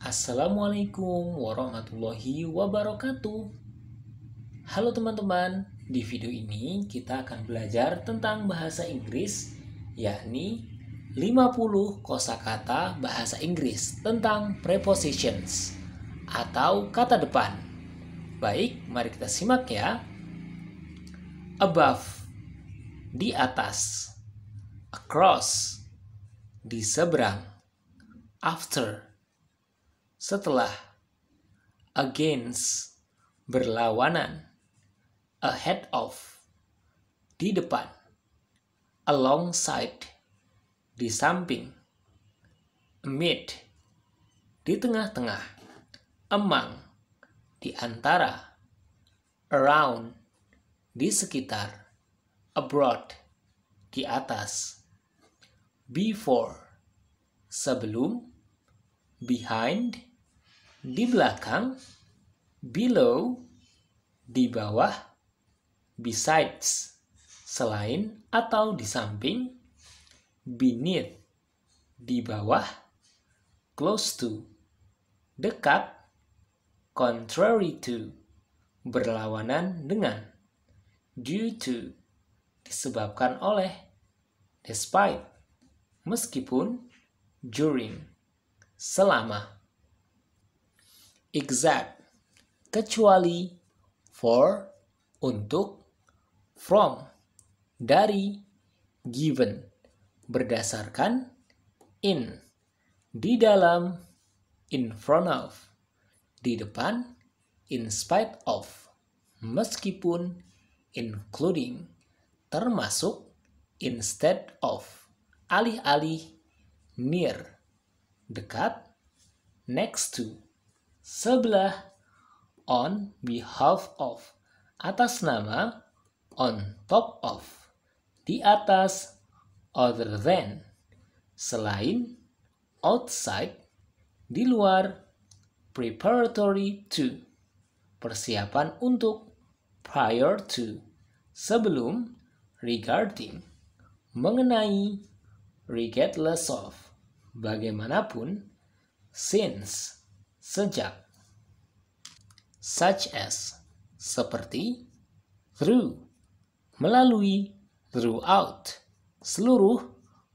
Assalamualaikum warahmatullahi wabarakatuh. Halo teman-teman, di video ini kita akan belajar tentang bahasa Inggris, yakni 50 kosakata bahasa Inggris tentang prepositions atau kata depan. Baik, mari kita simak ya. Above, di atas. Across, di seberang. After, setelah. Against, berlawanan. Ahead of, di depan. Alongside, di samping. Amid, di tengah-tengah. Among, di antara. Around, di sekitar. Abroad, di atas. Before, sebelum. Behind, di belakang. Below, di bawah. Besides, selain atau di samping. Beneath, di bawah. Close to, dekat. Contrary to, berlawanan dengan. Due to, disebabkan oleh. Despite, meskipun. During, selama. Except, kecuali. For, untuk. From, dari. Given, berdasarkan. In, di dalam. In front of, di depan. In spite of, meskipun. Including, termasuk. Instead of, alih-alih. Near, dekat. Next to, sebelah. On behalf of, atas nama. On top of, di atas. Other than, selain. Outside, di luar. Preparatory to, persiapan untuk. Prior to, sebelum. Regarding, mengenai. Regardless of, bagaimanapun. Since, sejak. Such as, seperti. Through, melalui. Throughout, seluruh.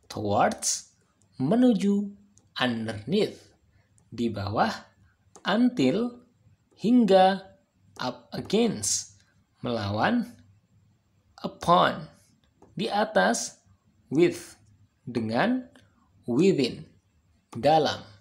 Towards, menuju. Underneath, di bawah. Until, hingga. Up against, melawan. Upon, di atas. With, dengan. Within, dalam.